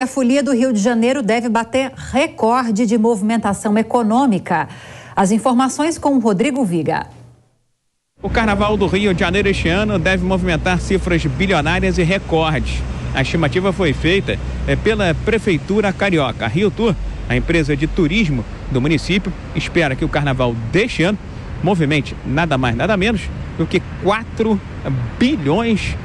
A folia do Rio de Janeiro deve bater recorde de movimentação econômica. As informações com o Rodrigo Viga. O Carnaval do Rio de Janeiro este ano deve movimentar cifras bilionárias e recordes. A estimativa foi feita pela Prefeitura Carioca. A RioTour, a empresa de turismo do município, espera que o Carnaval deste ano movimente nada mais, nada menos do que 4 bilhões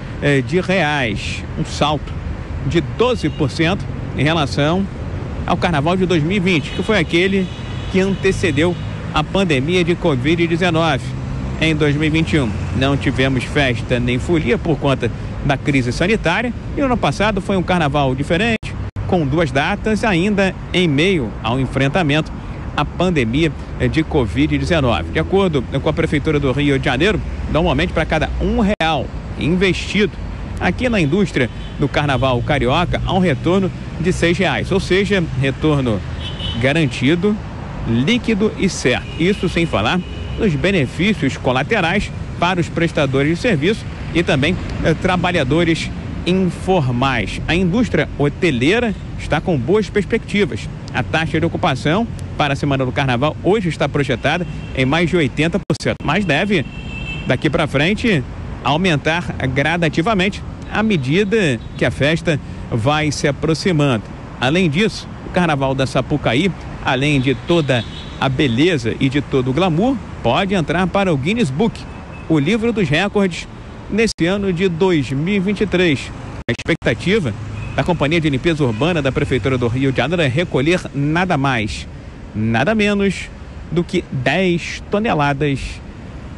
de reais. Um salto de 12% em relação ao Carnaval de 2020, que foi aquele que antecedeu a pandemia de Covid-19 em 2021. Não tivemos festa nem folia por conta da crise sanitária e no ano passado foi um carnaval diferente, com 2 datas ainda em meio ao enfrentamento à pandemia de Covid-19. De acordo com a Prefeitura do Rio de Janeiro, normalmente para cada R$1 investido aqui na indústria do Carnaval Carioca, há um retorno de R$6, ou seja, retorno garantido, líquido e certo. Isso sem falar nos benefícios colaterais para os prestadores de serviço e também trabalhadores informais. A indústria hoteleira está com boas perspectivas. A taxa de ocupação para a semana do Carnaval hoje está projetada em mais de 80%, mas deve, daqui para frente, aumentar gradativamente à medida que a festa vai se aproximando. Além disso, o Carnaval da Sapucaí, além de toda a beleza e de todo o glamour, pode entrar para o Guinness Book, o livro dos recordes, nesse ano de 2023. A expectativa da Companhia de Limpeza Urbana da Prefeitura do Rio de Janeiro é recolher nada mais, nada menos do que 10 toneladas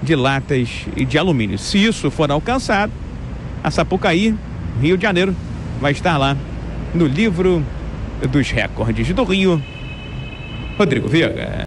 de latas e de alumínio. Se isso for alcançado, a Sapucaí, Rio de Janeiro, vai estar lá no livro dos recordes do Rio. Rodrigo Vieira.